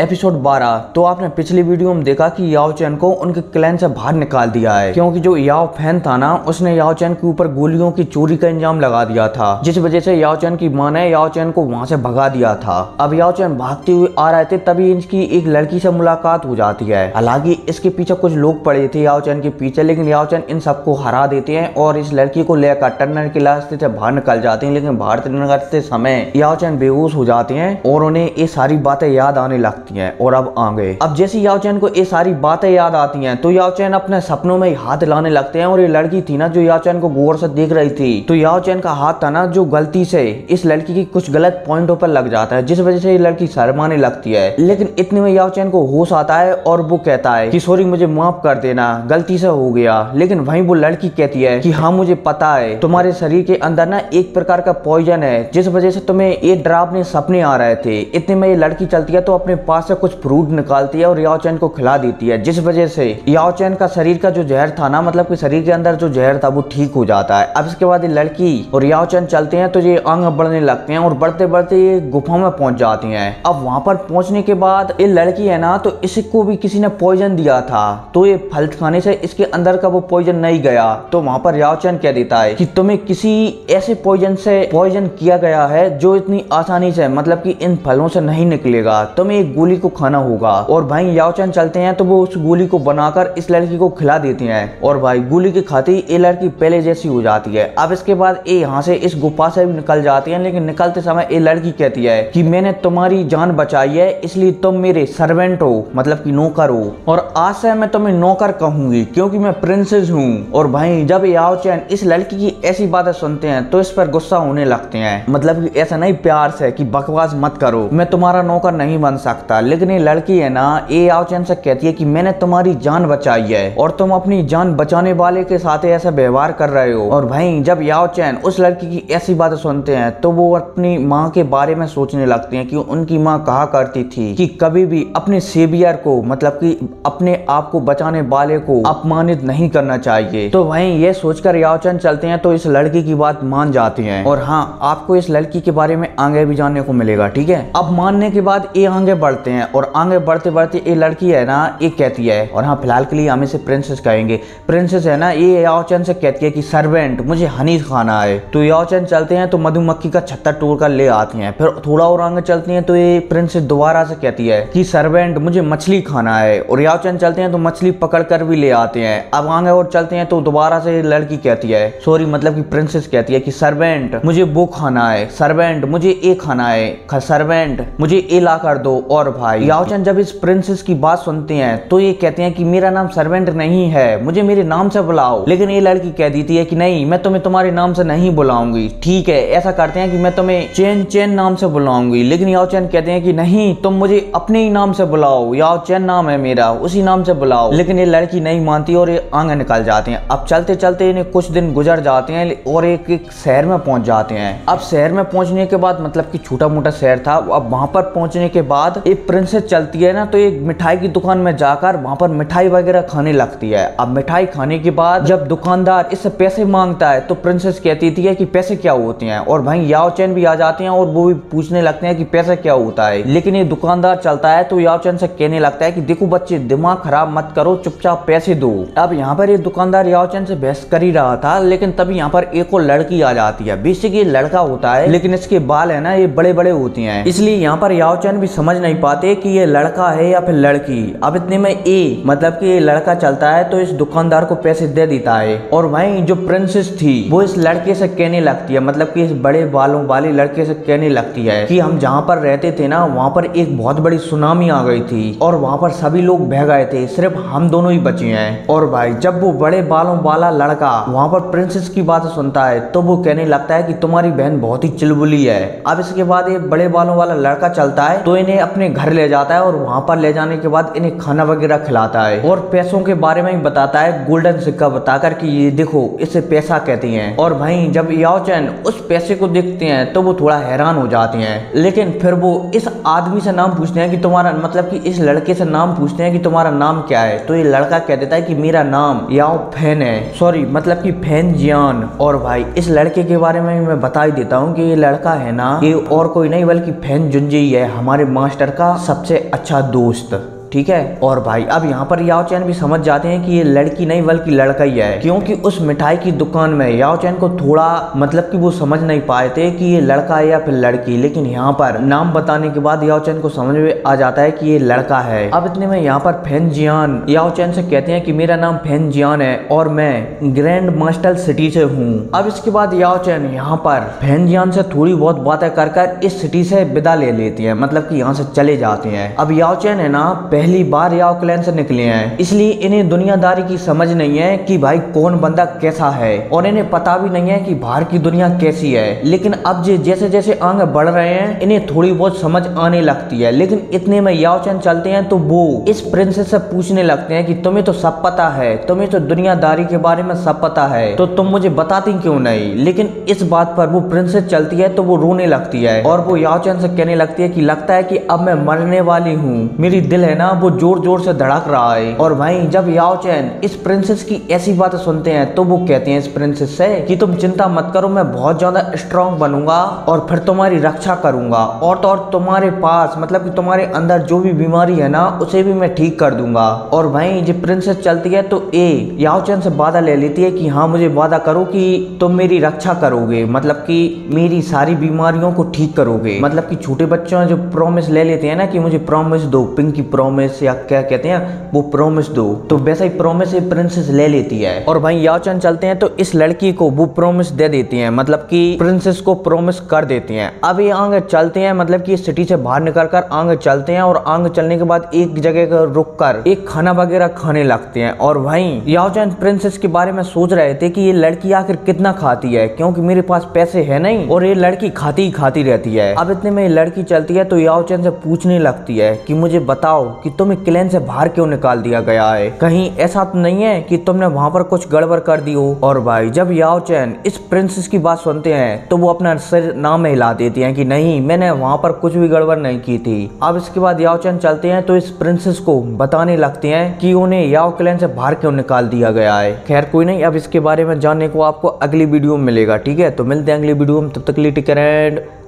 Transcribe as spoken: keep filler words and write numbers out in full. Episode बारह। तो आपने पिछली वीडियो में देखा कि याओ चेन को उनके क्लैन से बाहर निकाल दिया है, क्योंकि जो याओ फैन था ना, उसने याओ चेन के ऊपर गोलियों की चोरी का इंजाम लगा दिया था, जिस वजह से याओ चेन की मां ने याओ चेन को वहां से भगा दिया था। अब याओ चेन भागते हुए आ रहे थे, तभी इनकी एक लड़की से मुलाकात हो जाती है। हालांकि इसके पीछे कुछ लोग पड़े थे याओ चेन के पीछे, लेकिन याओ चेन इन सबको हरा देते हैं और इस लड़की को लेकर टनल के रास्ते से बाहर निकल जाते हैं। लेकिन बाहर निकलते समय याओ चेन बेहोश हो जाते हैं और उन्हें ये सारी बातें याद आने लगती हैं। और अब आगे अब जैसे याओ चेन को ये सारी बातें याद आती हैं, तो याओ चेन अपने सपनों में हाथ लाने लगते हैं। और ये लड़की थी ना जो याओ चेन को गौर से देख रही थी, तो याओ चेन का हाथ था ना जो गलती से इस लड़की की कुछ गलत पॉइंटों पर लग जाता है, जिस वजह से ये लड़की शर्माने लगती है। लेकिन इतने में याओ चेन को होश आता है और वो कहता है कि सॉरी, मुझे माफ कर देना, गलती से हो गया। लेकिन वहीं वो लड़की कहती है कि हाँ, मुझे पता है तुम्हारे शरीर के अंदर ना एक प्रकार का पॉइजन है, जिस वजह से तुम्हें ये डरावने सपने आ रहे थे। इतने में ये लड़की चलती है तो अपने पास से कुछ फ्रूट निकालती है और याओ चेन को खिला देती है, जिस वजह से याओ चेन का शरीर का जो जहर था ना, मतलब कि शरीर के अंदर जो जहर था वो ठीक हो जाता है। अब इसके बाद ये लड़की और याओ चेन चलते हैं तो ये आगे बढ़ने लगते हैं और बढ़ते बढ़ते ये गुफा में पहुंच जाती हैं। अब वहां पर पहुंचने के बाद ये लड़की है ना, तो इसको भी किसी ने पॉइजन दिया था, तो ये फल खाने से इसके अंदर का वो पॉइजन नहीं गया। तो वहां पर याओ चेन कह देता है कि तुम्हें किसी ऐसे पॉइजन से पॉइजन किया गया है जो इतनी आसानी से, मतलब कि इन फलों से नहीं निकलेगा, तुम्हें गोली को खाना होगा। और भाई याओ चेन चलते हैं तो वो उस गोली को बनाकर इस लड़की को खिला देती हैं और भाई गोली के खाते ही ये लड़की पहले जैसी हो जाती है। अब इसके बाद ये यहाँ से इस गुफा से भी निकल जाती है, लेकिन निकलते समय ये लड़की कहती है कि मैंने तुम्हारी जान बचाई है, इसलिए तुम मेरे सर्वेंट हो, मतलब कि नौकर हो, और आज से मैं तुम्हें नौकर कहूंगी क्योंकि मैं प्रिंसेस हूँ। और भाई जब याओ चेन इस लड़की की ऐसी बातें सुनते हैं तो इस पर गुस्सा होने लगते हैं, मतलब कि ऐसा नहीं प्यार से कि बकवास मत करो, मैं तुम्हारा नौकर नहीं बन सकता। लेकिन ये लड़की है ना, ये याओ चेन से कहती है कि मैंने तुम्हारी जान बचाई है और तुम अपनी जान बचाने वाले के साथ ऐसा व्यवहार कर रहे हो। और भाई जब याओ चेन उस लड़की की ऐसी बातें सुनते हैं तो वो अपनी माँ के बारे में सोचने लगते हैं कि उनकी माँ कहा करती थी कि कभी भी अपने सेवियर को, मतलब कि अपने आप को बचाने वाले को अपमानित नहीं करना चाहिए। तो वही ये सोचकर याओ चेन चलते हैं तो इस लड़की की बात मान जाते हैं। और हाँ, आपको इस लड़की के बारे में आगे भी जानने को मिलेगा, ठीक है। अब मानने के बाद ये आगे बढ़ते हैं और आगे बढ़ते बढ़ते ये लड़की है ना, ये कहती है, और हाँ फिलहाल के लिए हम इसे प्रिंसेस कहेंगे, प्रिंसेस है ना, ये याओ चेन से कहती है कि सर्वेंट, मुझे हनी खाना है। तो याओ चेन चलते हैं तो मधुमक्खी का छत्ता तोड़ कर ले आती हैं। फिर थोड़ा और आगे चलती हैं तो ये प्रिंसेस दोबारा से कहती है कि सर्वेंट, मुझे मछली खाना है। और याओ चेन चलते हैं तो मछली पकड़ कर भी ले आते हैं। अब आगे और चलते हैं तो दोबारा से लड़की कहती है, सॉरी, मतलब की प्रिंसेस कहती है कि सर्वेंट, मुझे वो खाना है, सर्वेंट, मुझे ये खाना है, सर्वेंट, मुझे ये ला कर दो। और भाई याओ चेन जब इस प्रिंसेस की बात सुनते हैं तो ये कहते हैं कि मेरा नाम सर्वेंट नहीं है, मुझे मेरे नाम से बुलाओ। लेकिन ये लड़की कह देती है कि नहीं, मैं तुम्हें तुम्हारे नाम से नहीं बुलाऊंगी, ठीक है, ऐसा करते हैं कि मैं तुम्हें चेन चेन नाम से बुलाऊंगी। लेकिन याओ चेन कहते हैं कि नहीं, तुम मुझे अपने ही नाम से बुलाओ, याओ चेन नाम है मेरा, उसी नाम से बुलाओ। लेकिन ये लड़की नहीं मानती और ये आगे निकल जाते हैं। अब चलते चलते इन्हें कुछ दिन गुजर जाते हैं और एक एक शहर में पहुंच जाते हैं। अब शहर में पहुंचने के बाद, मतलब की छोटा मोटा शहर था, अब वहां पर पहुंचने के बाद एक प्रिंसेस चलती है ना, तो एक मिठाई की दुकान में जाकर वहां पर मिठाई वगैरह खाने लगती है। अब मिठाई खाने के बाद जब दुकानदार इससे पैसे मांगता है तो प्रिंसेस कहती थी कि पैसे क्या होते हैं। और भाई याओ चेन भी आ जाते हैं और वो भी पूछने लगते हैं कि पैसा क्या होता है। लेकिन ये दुकानदार चलता है तो याओ चेन से कहने लगता है कि देखो बच्चे, दिमाग खराब मत करो, चुपचाप पैसे दो। अब यहाँ पर ये दुकानदार याओ चेन से बहस कर ही रहा था, लेकिन तभी यहाँ पर एक और लड़की आ जाती है। बेसिक ये लड़का होता है, लेकिन इसके बाल है ना, ये बड़े बड़े होते हैं, इसलिए यहाँ पर याओ चेन भी समझ नहीं पाते कि ये लड़का है या फिर लड़की। अब इतने में ए, मतलब कि ये लड़का चलता है तो इस दुकानदार को पैसे दे देता है। और वहीं जो प्रिंसेस थी वो इस लड़के से कहने लगती है, मतलब कि इस बड़े बालों वाले लड़के से कहने लगती है कि हम जहाँ पर रहते थे ना, वहाँ पर एक बहुत बड़ी सुनामी आ गई थी और वहाँ पर सभी लोग बह गए थे, सिर्फ हम दोनों ही बचे हैं। और भाई जब वो बड़े बालों वाला लड़का वहाँ पर प्रिंसेस की बात सुनता है तो वो कहने लगता है कि तुम्हारी बहन बहुत ही चुलबुली है। अब इसके बाद ये बड़े बालों वाला लड़का चलता है तो इन्हें अपने घर ले जाता है और वहां पर ले जाने के बाद इन्हें खाना वगैरह खिलाता है और पैसों के बारे में ही बताता है, गोल्डन सिक्का बताकर कि ये देखो, इसे पैसा कहते हैं। और भाई जब याओ चेन उस पैसे को देखते हैं तो वो थोड़ा हैरान हो जाते हैं। लेकिन फिर वो इस आदमी से नाम पूछते हैं कि तुम्हारा, मतलब कि इस लड़के से नाम पूछते हैं कि तुम्हारा नाम क्या है। तो ये लड़का कह देता है कि मेरा नाम याओ फैन है, सॉरी, मतलब कि फैन जियान। और भाई इस लड़के के बारे में मैं बता ही देता हूँ कि ये लड़का है ना, ये और कोई नहीं बल्कि फैन जुंजी है, हमारे मास्टर का सबसे अच्छा दोस्त, ठीक है। और भाई अब यहाँ पर याओ चेन भी समझ जाते हैं कि ये लड़की नहीं बल्कि लड़का ही है, क्योंकि उस मिठाई की दुकान में याओ चेन को थोड़ा मतलब कि वो समझ नहीं पाए थे कि ये लड़का है या फिर लड़की, लेकिन यहाँ पर नाम बताने के बाद याओ चेन को समझ में आ जाता है कि ये लड़का है। अब इतने में यहाँ पर फैन जियान याओ चेन से कहते हैं कि मेरा नाम फैन जियान है और मैं ग्रैंड मास्टर सिटी से हूँ। अब इसके बाद याओ चेन यहाँ पर फैन जियान से थोड़ी बहुत बातें कर कर इस सिटी से विदा ले लेती है, मतलब की यहाँ से चले जाते हैं। अब याओ चेन है ना पहली बार याओ क्लैन से निकले हैं, इसलिए इन्हें दुनियादारी की समझ नहीं है कि भाई कौन बंदा कैसा है, और इन्हें पता भी नहीं है कि बाहर की दुनिया कैसी है। लेकिन अब जे जैसे जैसे आगे बढ़ रहे हैं इन्हें थोड़ी बहुत समझ आने लगती है। लेकिन इतने में याओ चेन चलते हैं तो वो इस प्रिंसेस से पूछने लगते हैं कि तुम्हें तो सब पता है, तुम्हें तो दुनियादारी के बारे में सब पता है, तो तुम मुझे बताती क्यों नहीं। लेकिन इस बात पर वो प्रिंसेस चलती है तो वो रोने लगती है और वो याओ चेन से कहने लगती है कि लगता है कि अब मैं मरने वाली हूँ, मेरी दिल है ना वो जोर जोर से धड़क रहा है। और वहीं जब याओ चेन इस प्रिंसेस की ऐसी बातें सुनते हैं तो वो कहते हैं इस प्रिंसेस से कि तुम चिंता मत करो, मैं बहुत ज्यादा स्ट्रांग बनूंगा और फिर तुम्हारी रक्षा करूंगा, और तो और तुम्हारे पास मतलब कि तुम्हारे अंदर जो भी बीमारी है ना उसे भी मैं ठीक कर दूंगा। और वहीं जब प्रिंसेस चलती है तो ए याओ चेन से वादा ले लेती है कि हाँ मुझे वादा करो कि तुम मेरी रक्षा करोगे, मतलब कि मेरी सारी बीमारियों को ठीक करोगे। मतलब कि छोटे बच्चों जो प्रॉमिस ले लेते हैं ना कि मुझे प्रॉमिस दो, पिंकी प्रॉमिस या क्या कहते हैं वो प्रोमिस दो, तो वैसा ही प्रोमिस प्रिंसेस ले लेती है। और भाई याओ चेन चलते हैं तो इस लड़की को वो प्रोमिस दे देती हैं, मतलब कि प्रिंसेस को प्रोमिस कर देती हैं। अब ये आगे चलते हैं, मतलब कि सिटी से बाहर निकलकर आगे चलते हैं, और आगे चलने के बाद एक जगह पर रुककर एक खाना वगैरह खाने लगते हैं। और वहीं याओ चेन प्रिंसेस के बारे में सोच रहे थे कि ये लड़की आखिर कितना खाती है, क्योंकि मेरे पास पैसे है नहीं और ये लड़की खाती ही खाती रहती है। अब इतने में लड़की चलती है तो याओ चेन से पूछने लगती है कि मुझे बताओ कि तुम्हें क्लैन से बाहर क्यों निकाल दिया गया है, कहीं ऐसा तो नहीं है कि तुमने वहां पर कुछ गड़बड़ कर दी हो। और भाई जब याओ चेन इस प्रिंसेस की बात सुनते हैं तो वो अपना सिर नाम हिला देती हैं कि नहीं मैंने वहां पर कुछ भी गड़बड़ नहीं की थी। अब इसके बाद याओ चेन चलते हैं तो इस प्रिंसेस को बताने लगते हैं कि उन्हें याओ क्लैन से बाहर क्यों निकाल दिया गया है। खैर कोई नहीं, अब इसके बारे में जानने को आपको अगली वीडियो में मिलेगा, ठीक है। तो मिलते हैं अगली वीडियो में, तब तक के लिए टेक केयर एंड